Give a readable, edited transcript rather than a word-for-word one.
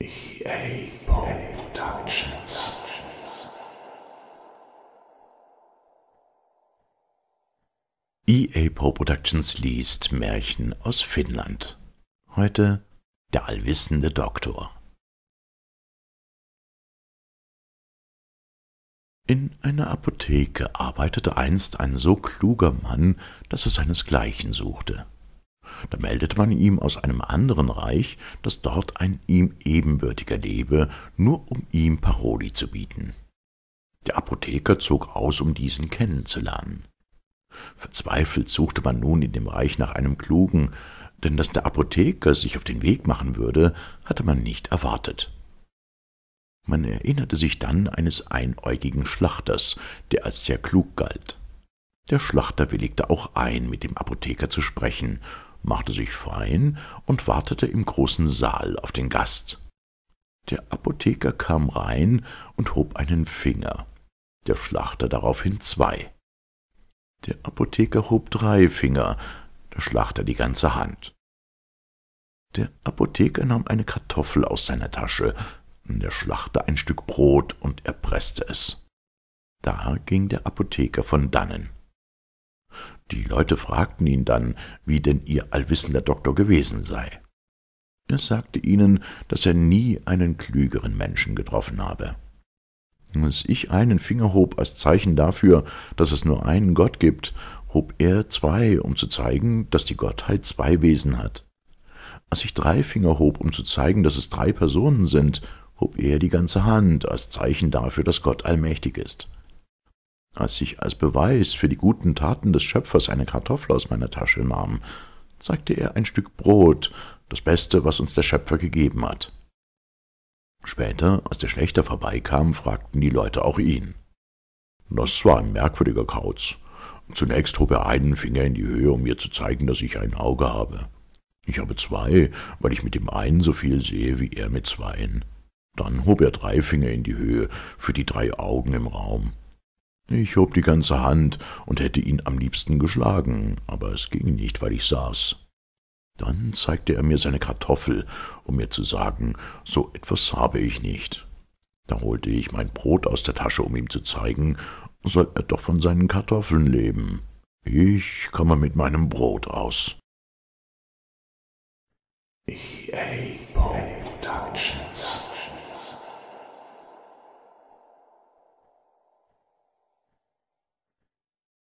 EA Poe Productions. EA Poe Productions liest Märchen aus Finnland. Heute Der allwissende Doktor. In einer Apotheke arbeitete einst ein so kluger Mann, dass er seinesgleichen suchte. Da meldete man ihm aus einem anderen Reich, dass dort ein ihm Ebenbürtiger lebe, nur um ihm Paroli zu bieten. Der Apotheker zog aus, um diesen kennenzulernen. Verzweifelt suchte man nun in dem Reich nach einem Klugen, denn dass der Apotheker sich auf den Weg machen würde, hatte man nicht erwartet. Man erinnerte sich dann eines einäugigen Schlachters, der als sehr klug galt. Der Schlachter willigte auch ein, mit dem Apotheker zu sprechen, machte sich fein und wartete im großen Saal auf den Gast. Der Apotheker kam rein und hob einen Finger, der Schlachter daraufhin zwei. Der Apotheker hob drei Finger, der Schlachter die ganze Hand. Der Apotheker nahm eine Kartoffel aus seiner Tasche, der Schlachter ein Stück Brot und er presste es. Da ging der Apotheker von dannen. Die Leute fragten ihn dann, wie denn ihr allwissender Doktor gewesen sei. Er sagte ihnen, dass er nie einen klügeren Menschen getroffen habe. Als ich einen Finger hob als Zeichen dafür, dass es nur einen Gott gibt, hob er zwei, um zu zeigen, dass die Gottheit zwei Wesen hat. Als ich drei Finger hob, um zu zeigen, dass es drei Personen sind, hob er die ganze Hand als Zeichen dafür, dass Gott allmächtig ist. Als ich als Beweis für die guten Taten des Schöpfers eine Kartoffel aus meiner Tasche nahm, zeigte er ein Stück Brot, das Beste, was uns der Schöpfer gegeben hat. Später, als der Schlächter vorbeikam, fragten die Leute auch ihn. Das war ein merkwürdiger Kauz. Zunächst hob er einen Finger in die Höhe, um mir zu zeigen, dass ich ein Auge habe. Ich habe zwei, weil ich mit dem einen so viel sehe wie er mit zweien. Dann hob er drei Finger in die Höhe für die drei Augen im Raum. Ich hob die ganze Hand und hätte ihn am liebsten geschlagen, aber es ging nicht, weil ich saß. Dann zeigte er mir seine Kartoffel, um mir zu sagen, so etwas habe ich nicht. Da holte ich mein Brot aus der Tasche, um ihm zu zeigen, soll er doch von seinen Kartoffeln leben. Ich komme mit meinem Brot aus.